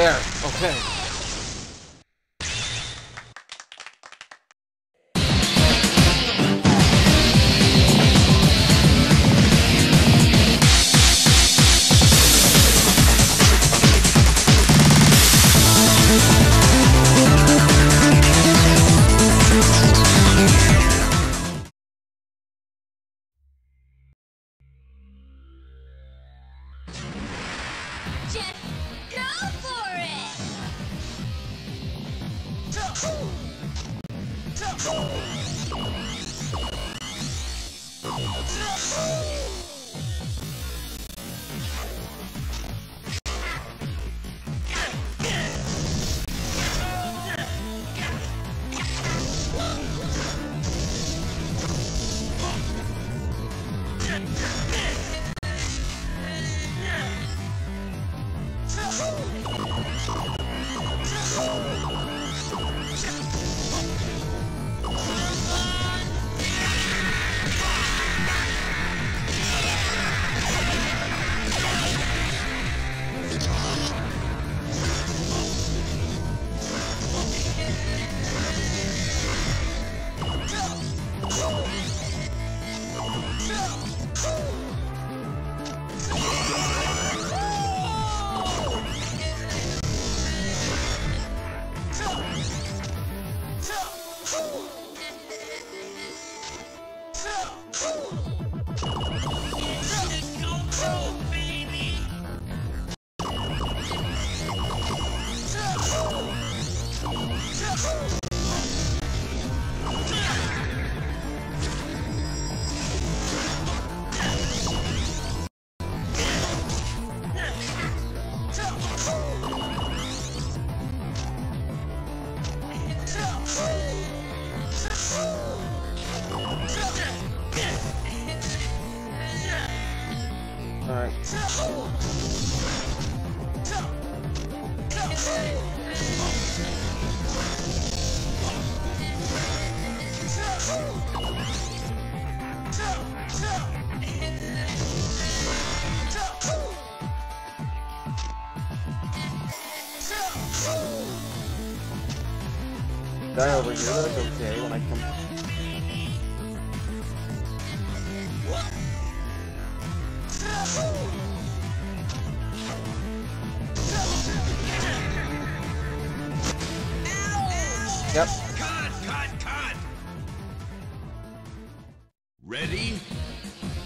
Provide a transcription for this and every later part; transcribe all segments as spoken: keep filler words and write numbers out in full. There, okay. Guy over here, that's okay when I come. Yep. Cut, cut, cut. Ready?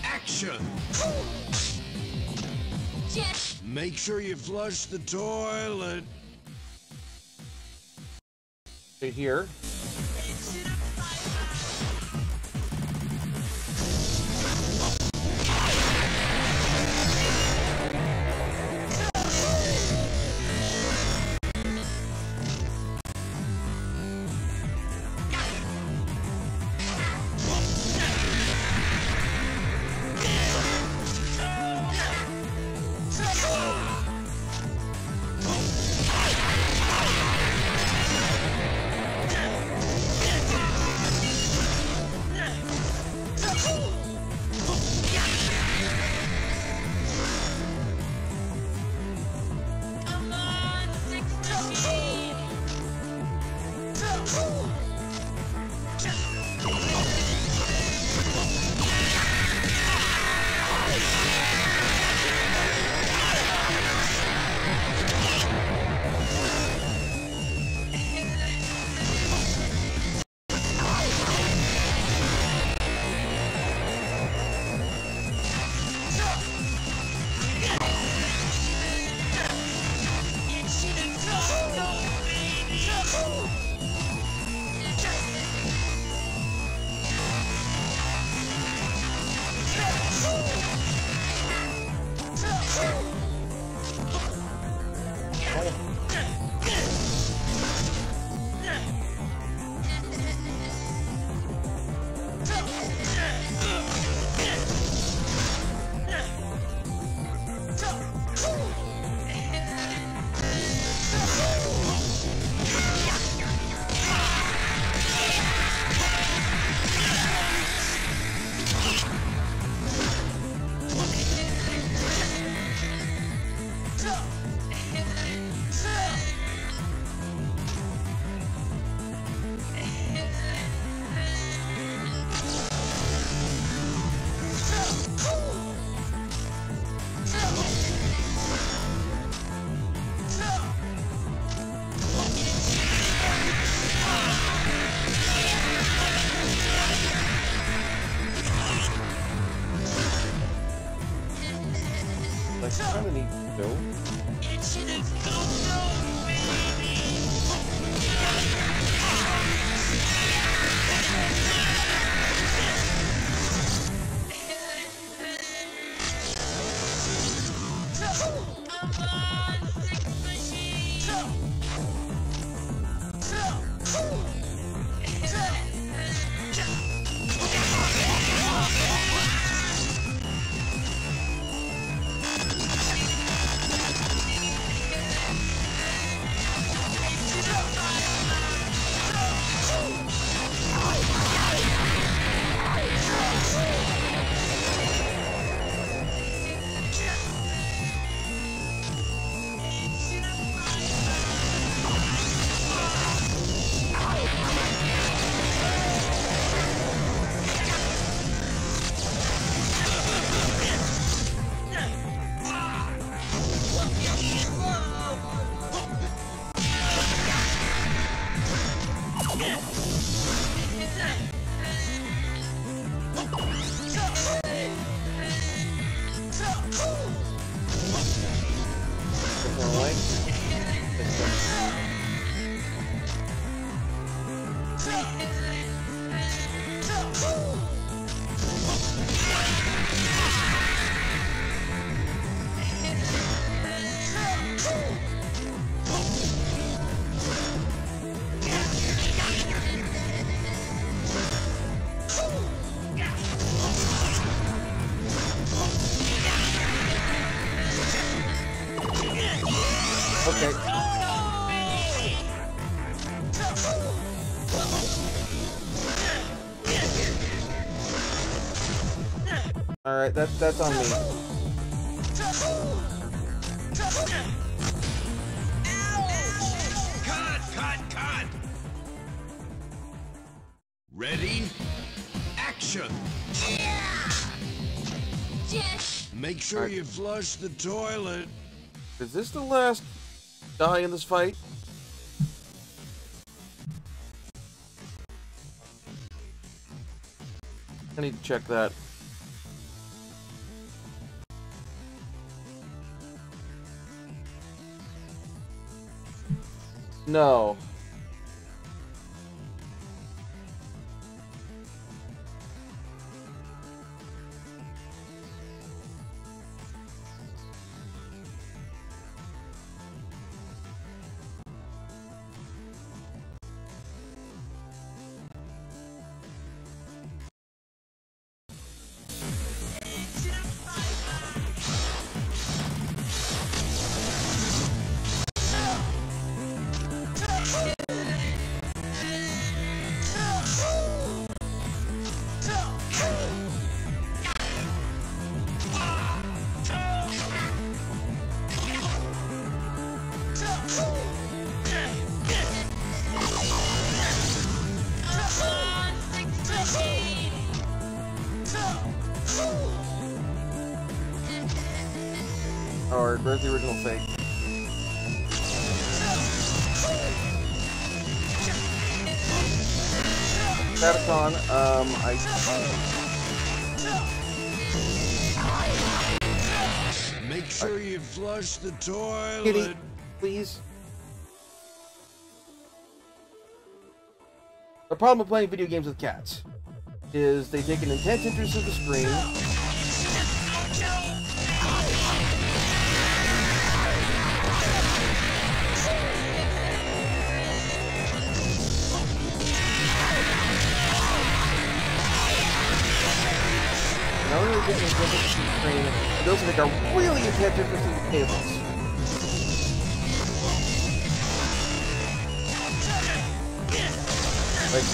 Action. Yes. Make sure you flush the toilet. To here. Yeah. It's funny, though. It should have gone no baby. Come on, six machine. Okay. All right, that's that's on me. Cut, cut, cut. Ready? Action. Make sure right. You flush the toilet. Is this the last die in this fight? I need to check that. No. Or where's the original fake? Patacon, um, I... Make sure I... you flush the toilet. Kitty, please. The problem with playing video games with cats is they take an intense interest in the screen. This is the screen. Those make a really intense difference in the tables. Like,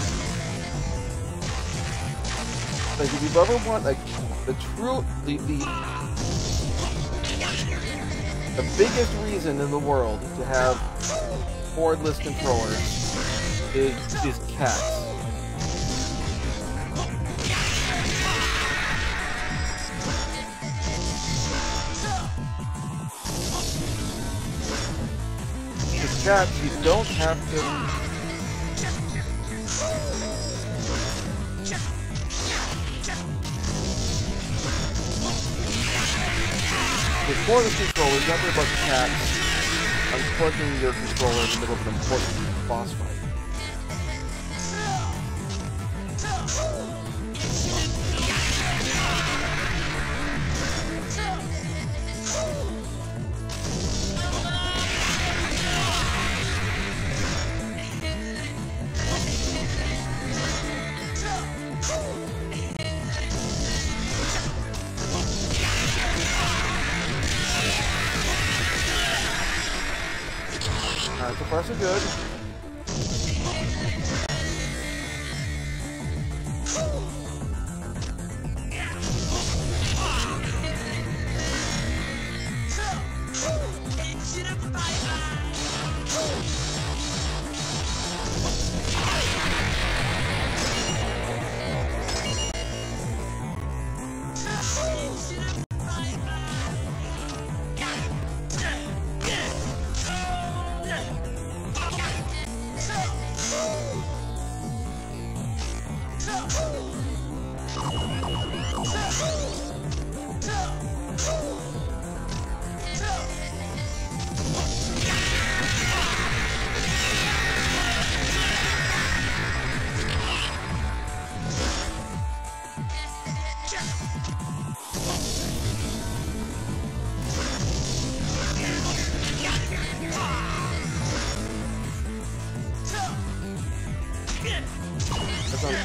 like if you've ever want like the true the, the the biggest reason in the world to have cordless controllers is is cats. Cats, you don't have to. before the control is never about the cat uncorking your controller in the middle of an important boss fight. Alright, so far so good.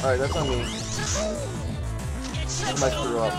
Alright, that's on me. I might screw up.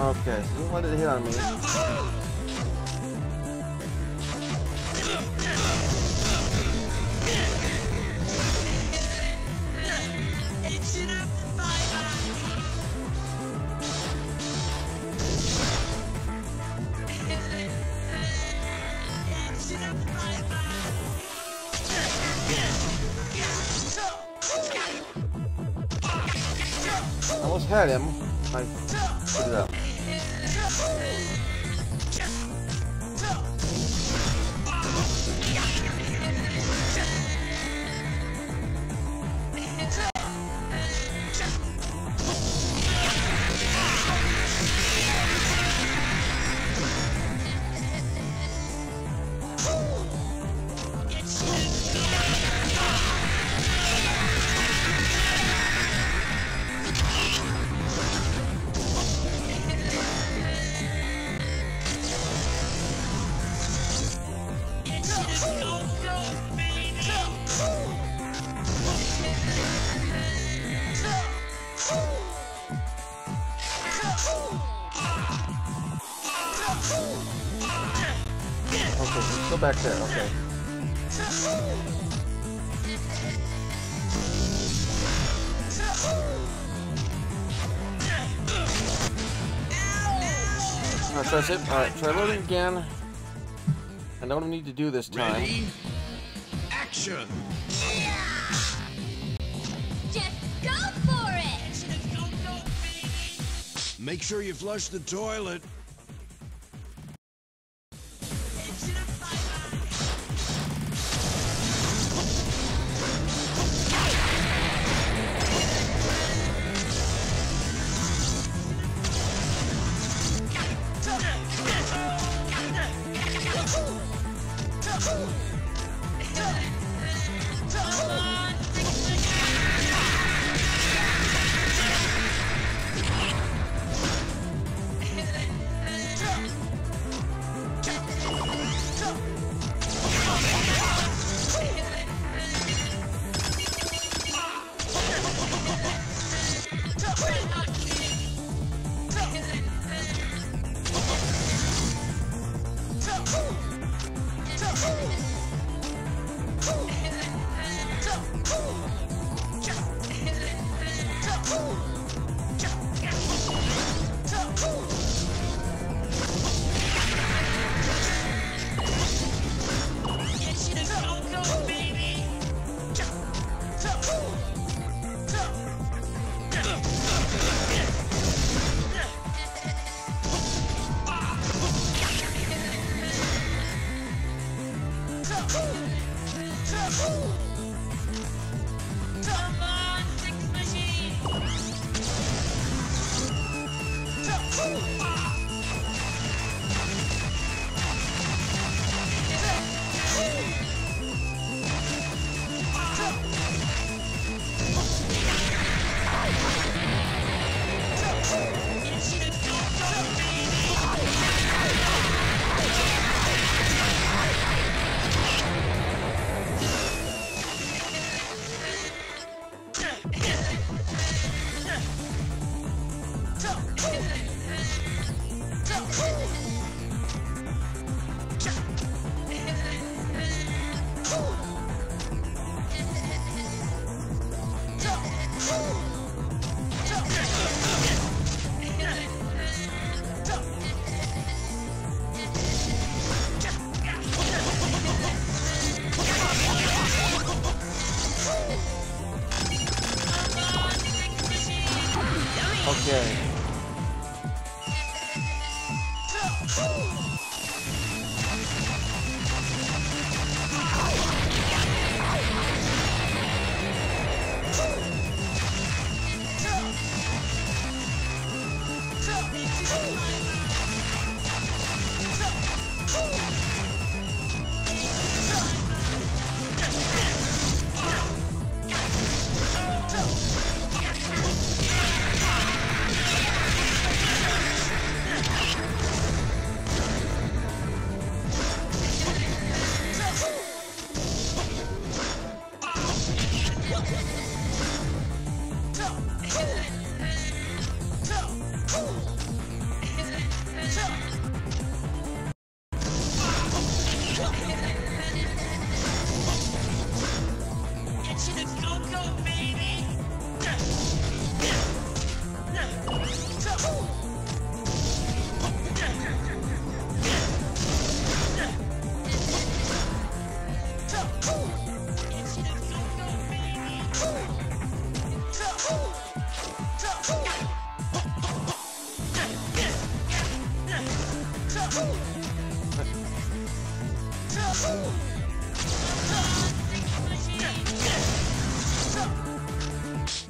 Okay, so why did it hit on me? I almost had him. I put it up. Go back there, okay. That's, that's it. Alright, try loading again. I know what I need to do this time. Ready? Action! Just go for it! Make sure you flush the toilet.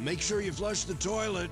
Make sure you flush the toilet.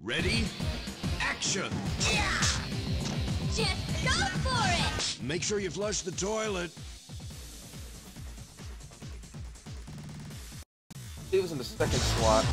Ready? Action! Yeah! Make sure you flush the toilet. He was in the second slot.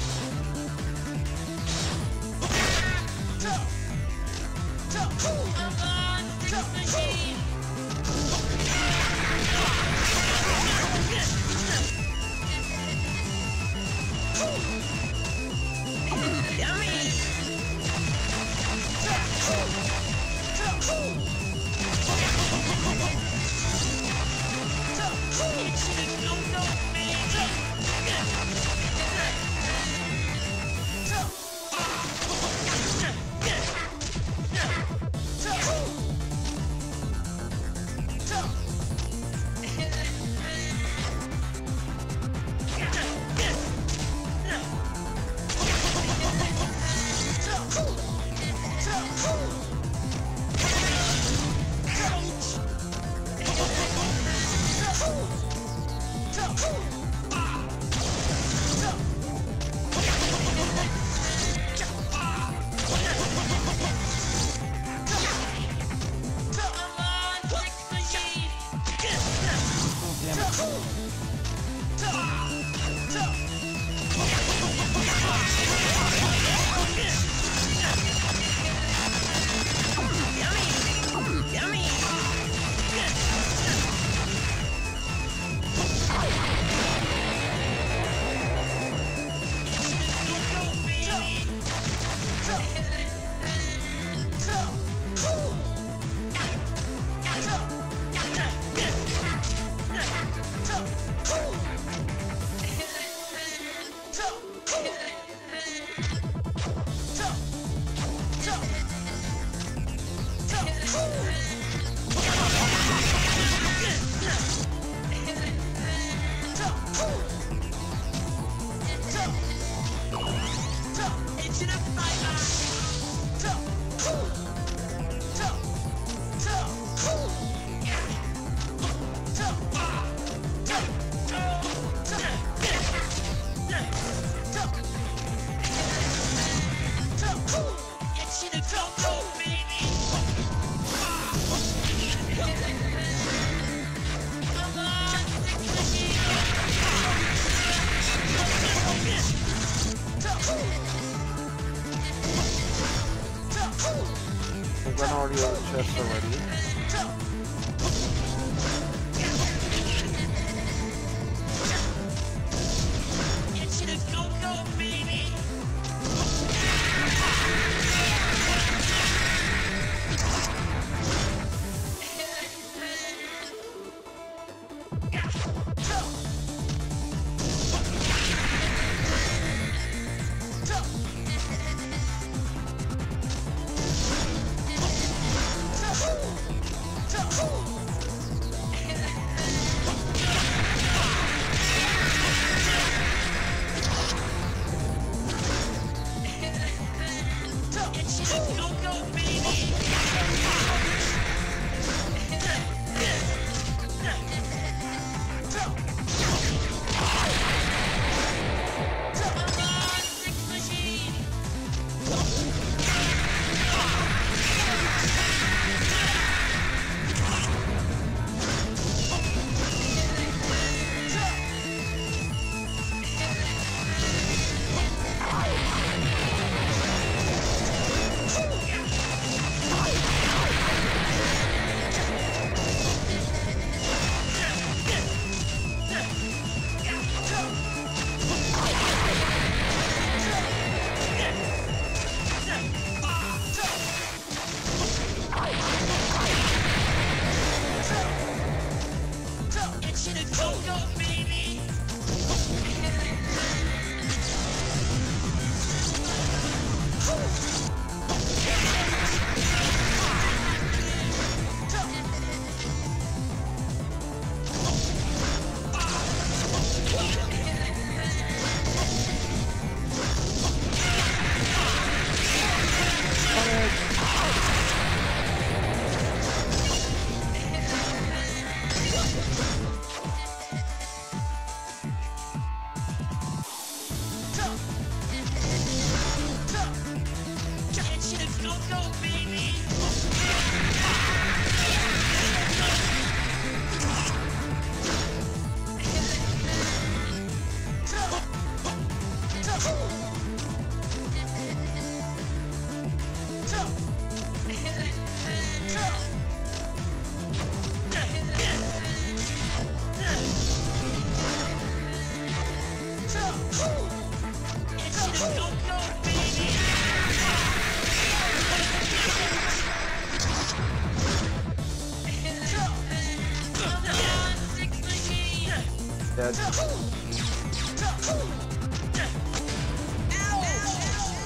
Cut,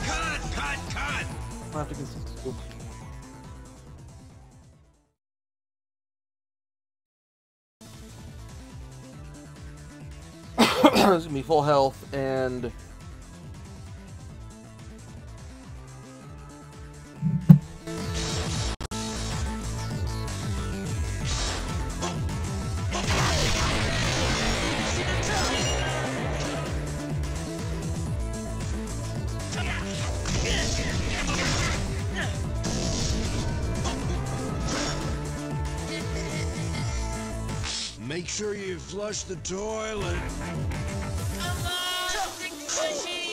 cut, cut. I have to get some scoop. It's gonna be full health and make sure you flush the toilet. Come on, six machine!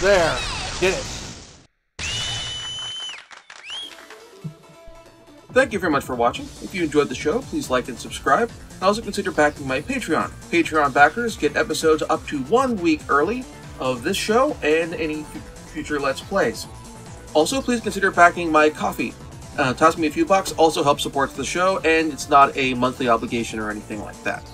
There. Did it. Thank you very much for watching. If you enjoyed the show, please like and subscribe. And also consider backing my Patreon. Patreon backers get episodes up to one week early of this show and any future Let's Plays. Also, please consider backing my coffee. Uh, toss me a few bucks also helps support the show, and it's not a monthly obligation or anything like that.